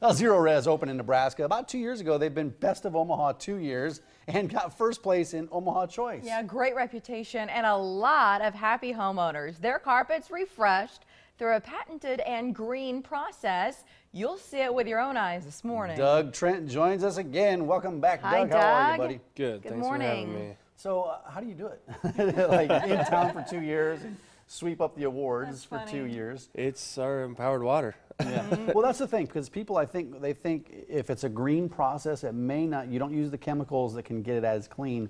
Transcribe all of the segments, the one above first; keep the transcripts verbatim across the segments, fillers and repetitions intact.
Well, Zerorez opened in Nebraska about two years ago. They've been Best of Omaha two years and got first place in Omaha Choice. Yeah, great reputation and a lot of happy homeowners. Their carpets refreshed through a patented and green process. You'll see it with your own eyes this morning. Doug Trent joins us again. Welcome back, Doug. Hi, Doug. How are you, buddy? Good. Good Thanks morning. For having me. So, uh, how do you do it? Like in town for two years. And sweep up the awards for two years. It's our empowered water. Yeah. Well, that's the thing, because people, I think, they think if it's a green process, it may not, you don't use the chemicals that can get it as clean.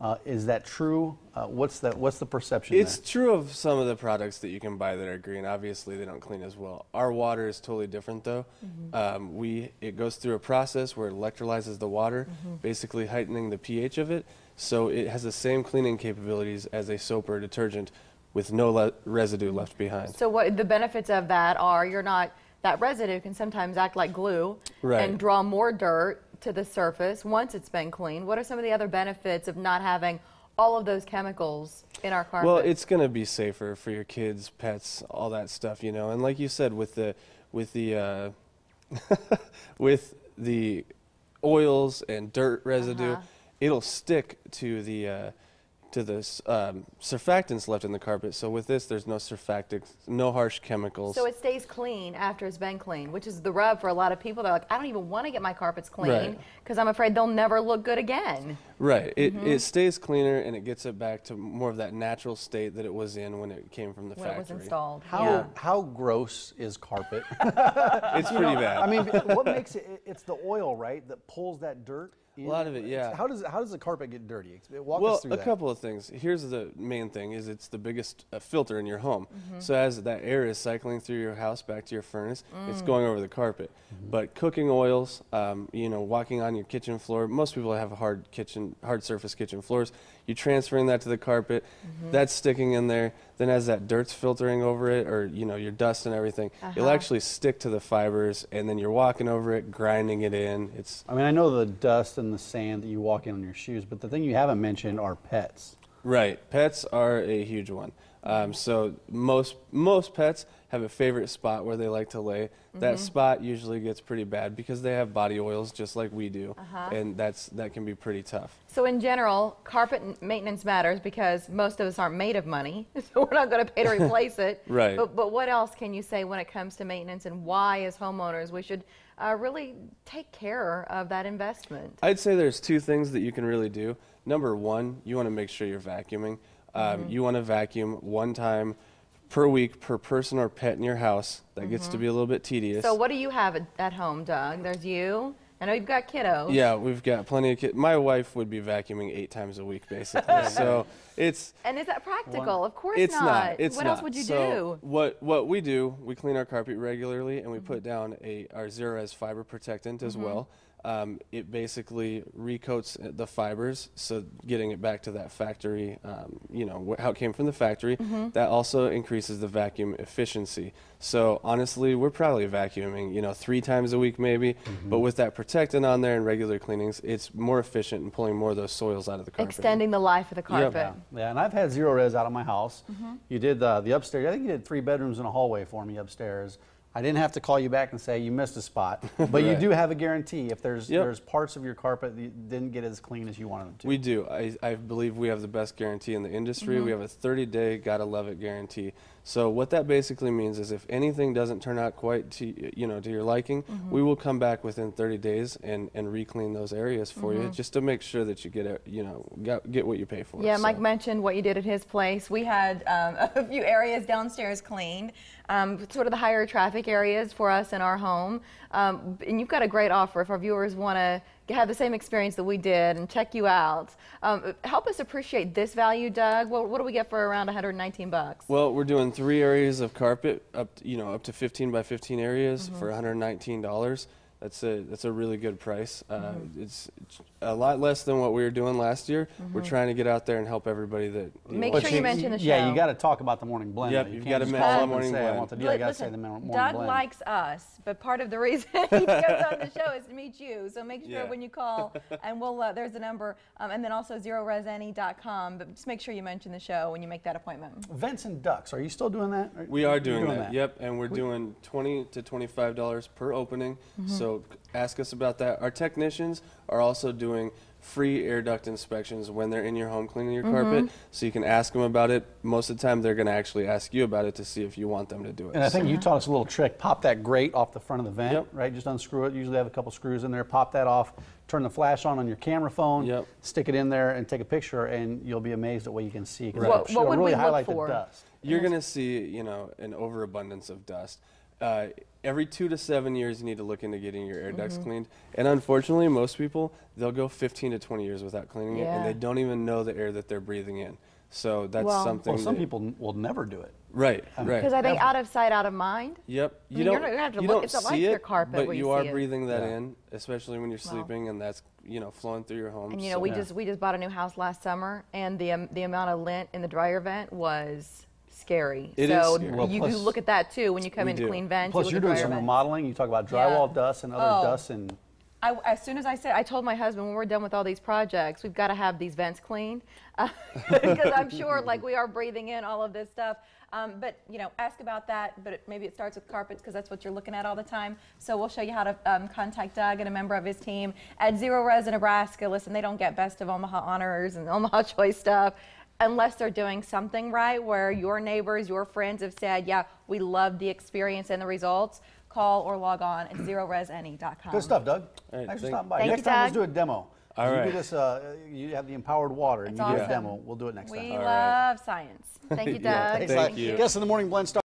Uh, is that true? Uh, what's the, what's the perception? It's there? True of some of the products that you can buy that are green. Obviously, they don't clean as well. Our water is totally different, though. Mm-hmm. um, we, it goes through a process where it electrolyzes the water, mm-hmm. basically heightening the pH of it. So it has the same cleaning capabilities as a soap or a detergent, with no le residue left behind. So what the benefits of that are, you're not, that residue can sometimes act like glue, right, and draw more dirt to the surface once it's been cleaned. What are some of the other benefits of not having all of those chemicals in our carpet? Well, it's going to be safer for your kids, pets, all that stuff, you know. And like you said, with the with the uh, with the oils and dirt residue, uh-huh. it'll stick to the uh, to the um, surfactants left in the carpet. So with this, there's no surfactants, no harsh chemicals. So it stays clean after it's been cleaned, which is the rub for a lot of people. They're like, I don't even want to get my carpets clean because right. I'm afraid they'll never look good again. Right. It, mm-hmm. it stays cleaner and it gets it back to more of that natural state that it was in when it came from the when factory. It was installed. How, yeah. how gross is carpet? It's pretty bad. I mean, what makes it, it's the oil, right, that pulls that dirt? A lot of it, yeah. How does how does the carpet get dirty? Walk well, us through that. Well, a couple of things. Here's the main thing: is it's the biggest uh, filter in your home. Mm-hmm. So as that air is cycling through your house back to your furnace, mm. it's going over the carpet. Mm-hmm. But cooking oils, um, you know, walking on your kitchen floor. Most people have hard kitchen, hard surface kitchen floors. You're transferring that to the carpet. Mm-hmm. That's sticking in there. Then as that dirt's filtering over it, or you know, your dust and everything, uh-huh. it'll actually stick to the fibers. And then you're walking over it, grinding it in. It's. I mean, I know the dust and the sand that you walk in on your shoes, but the thing you haven't mentioned are pets. Right, pets are a huge one. Um, so most most pets have a favorite spot where they like to lay. Mm-hmm. That spot usually gets pretty bad because they have body oils just like we do, uh-huh. and that's that can be pretty tough. So in general, carpet maintenance matters because most of us aren't made of money, so we're not going to pay to replace it. Right. But, but what else can you say when it comes to maintenance and why, as homeowners, we should uh, really take care of that investment? I'd say there's two things that you can really do. Number one, you want to make sure you're vacuuming. Um, mm-hmm. You want to vacuum one time per week per person or pet in your house. That mm-hmm. gets to be a little bit tedious. So what do you have at, at home, Doug? There's you. I know you've got kiddos. Yeah, we've got plenty of kids. My wife would be vacuuming eight times a week, basically. So it's... And is that practical? One. Of course it's not. not. It's what not. What else would you so do? What, what we do, we clean our carpet regularly, and we mm-hmm. put down a, our Zerorez fiber protectant as mm-hmm. well. Um, it basically recoats the fibers, so getting it back to that factory, um, you know, how it came from the factory, mm-hmm. that also increases the vacuum efficiency. So honestly, we're probably vacuuming, you know, three times a week maybe, mm-hmm. but with that protectant on there and regular cleanings, it's more efficient in pulling more of those soils out of the carpet. Extending the life of the carpet. Yep. Yeah. Yeah, and I've had Zerorez out of my house. Mm-hmm. You did the, the upstairs, I think you did three bedrooms and a hallway for me upstairs. I didn't have to call you back and say you missed a spot, but right. you do have a guarantee if there's yep. there's parts of your carpet that didn't get as clean as you wanted them to. We do. I, I believe we have the best guarantee in the industry. Mm-hmm. We have a thirty day gotta love it guarantee. So what that basically means is if anything doesn't turn out quite to you know to your liking, mm-hmm. we will come back within thirty days and and re-clean those areas for mm-hmm. you just to make sure that you get a, you know got, get what you pay for. Yeah, so. Mike mentioned what you did at his place. We had um, a few areas downstairs cleaned, um, sort of the higher traffic areas for us in our home, um, and you've got a great offer if our viewers want to have the same experience that we did and check you out. Um, help us appreciate this value, Doug. What, what do we get for around one hundred nineteen bucks? Well, we're doing three areas of carpet, up to, you know, up to fifteen by fifteen areas mm-hmm. for one hundred nineteen dollars. That's a that's a really good price. Uh, mm-hmm. It's a lot less than what we were doing last year. Mm-hmm. We're trying to get out there and help everybody that. You Make know, sure you mention the show. Yeah, you got to talk about the Morning Blend. Yep, you you've got to mention the Morning Blend. I want to do. I got to say the Morning Doug Blend. Doug likes us, but part of the reason he goes on the show is to meet you. So make sure yeah. when you call, and we'll uh, there's a number, um, and then also zero res any dot com. But just make sure you mention the show when you make that appointment. Vents and ducts. Are you still doing that? Are we are doing, doing that. that. Yep, and we're we, doing twenty to twenty-five dollars per opening. Mm-hmm. So So ask us about that. Our technicians are also doing free air duct inspections when they're in your home cleaning your mm-hmm. carpet, so you can ask them about it. Most of the time, they're going to actually ask you about it to see if you want them to do it. And I think so. You taught us a little trick. Pop that grate off the front of the vent, yep. right? Just unscrew it. Usually have a couple screws in there. Pop that off. Turn the flash on on your camera phone. Yep. Stick it in there and take a picture, and you'll be amazed at what you can see. Right. What, what would really we highlight look for? The dust. You're going to see, you know, an overabundance of dust. Uh, every two to seven years, you need to look into getting your air ducts mm-hmm. cleaned. And unfortunately, most people, they'll go fifteen to twenty years without cleaning yeah. it, and they don't even know the air that they're breathing in. So that's well, something. Well, some people will never do it. Right, right. Because I think out of sight, out of mind. Yep. You I mean, don't. You're not, you're have to you look, don't it's see like it, your carpet but you, you are breathing that yeah. in, especially when you're wow. sleeping, and that's you know flowing through your home. And you know, so. we yeah. just we just bought a new house last summer, and the um, the amount of lint in the dryer vent was. Scary. It so is scary. Well, you do look at that too when you come in to clean vents. Plus, you you're doing some remodeling. You talk about drywall yeah. dust and other oh. dust and. I, as soon as I said, I told my husband when we're done with all these projects, we've got to have these vents cleaned because uh, I'm sure like we are breathing in all of this stuff. Um, but you know, ask about that. But it, maybe it starts with carpets because that's what you're looking at all the time. So we'll show you how to um, contact Doug and a member of his team at Zerorez in Nebraska. Listen, they don't get Best of Omaha honors and Omaha Choice stuff. Unless they're doing something right where your neighbors, your friends have said, yeah, we love the experience and the results, call or log on at zero res n e dot com. Good stuff, Doug. Right, thanks for stopping by. Thank next you, time, Doug. Let's do a demo. All right. You do this, uh, you have the empowered water, and it's you awesome. do a demo. We'll do it next we time. We love right. science. Thank you, Doug. yeah, thank, thank you. Guess in the morning blend.